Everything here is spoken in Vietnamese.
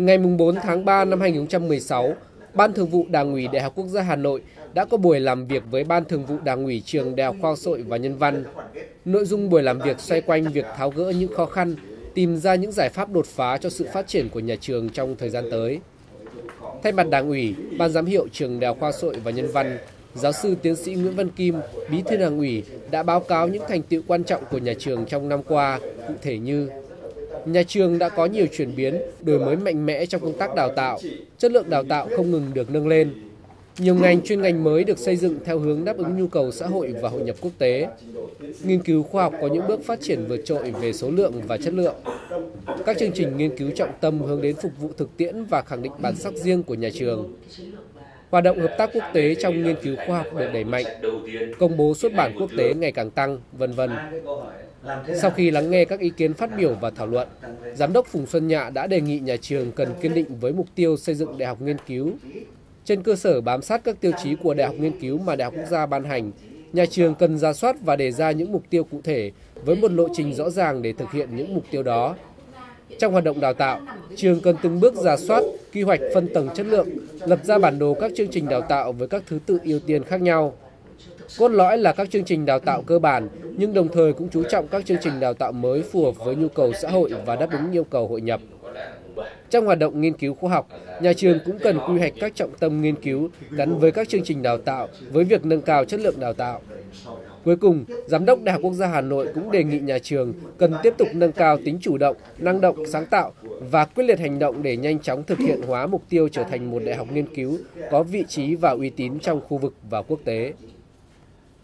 Ngày 4 tháng 3 năm 2016, Ban Thường vụ Đảng ủy Đại học Quốc gia Hà Nội đã có buổi làm việc với Ban Thường vụ Đảng ủy Trường Đại học Khoa học Xã hội và Nhân văn. Nội dung buổi làm việc xoay quanh việc tháo gỡ những khó khăn, tìm ra những giải pháp đột phá cho sự phát triển của nhà trường trong thời gian tới. Thay mặt Đảng ủy, Ban giám hiệu Trường Đại học Khoa học Xã hội và Nhân văn, Giáo sư tiến sĩ Nguyễn Văn Kim, Bí thư Đảng ủy đã báo cáo những thành tựu quan trọng của nhà trường trong năm qua, cụ thể như: nhà trường đã có nhiều chuyển biến, đổi mới mạnh mẽ trong công tác đào tạo, chất lượng đào tạo không ngừng được nâng lên. Nhiều ngành chuyên ngành mới được xây dựng theo hướng đáp ứng nhu cầu xã hội và hội nhập quốc tế. Nghiên cứu khoa học có những bước phát triển vượt trội về số lượng và chất lượng. Các chương trình nghiên cứu trọng tâm hướng đến phục vụ thực tiễn và khẳng định bản sắc riêng của nhà trường. Hoạt động hợp tác quốc tế trong nghiên cứu khoa học được đẩy mạnh, công bố xuất bản quốc tế ngày càng tăng, vân vân. Sau khi lắng nghe các ý kiến phát biểu và thảo luận, Giám đốc Phùng Xuân Nhạ đã đề nghị nhà trường cần kiên định với mục tiêu xây dựng đại học nghiên cứu. Trên cơ sở bám sát các tiêu chí của đại học nghiên cứu mà Đại học Quốc gia ban hành, nhà trường cần rà soát và đề ra những mục tiêu cụ thể với một lộ trình rõ ràng để thực hiện những mục tiêu đó. Trong hoạt động đào tạo, trường cần từng bước rà soát, quy hoạch phân tầng chất lượng, lập ra bản đồ các chương trình đào tạo với các thứ tự ưu tiên khác nhau. Cốt lõi là các chương trình đào tạo cơ bản, nhưng đồng thời cũng chú trọng các chương trình đào tạo mới phù hợp với nhu cầu xã hội và đáp ứng yêu cầu hội nhập. Trong hoạt động nghiên cứu khoa học, nhà trường cũng cần quy hoạch các trọng tâm nghiên cứu gắn với các chương trình đào tạo với việc nâng cao chất lượng đào tạo. Cuối cùng, Giám đốc Đại học Quốc gia Hà Nội cũng đề nghị nhà trường cần tiếp tục nâng cao tính chủ động, năng động, sáng tạo và quyết liệt hành động để nhanh chóng thực hiện hóa mục tiêu trở thành một đại học nghiên cứu có vị trí và uy tín trong khu vực và quốc tế.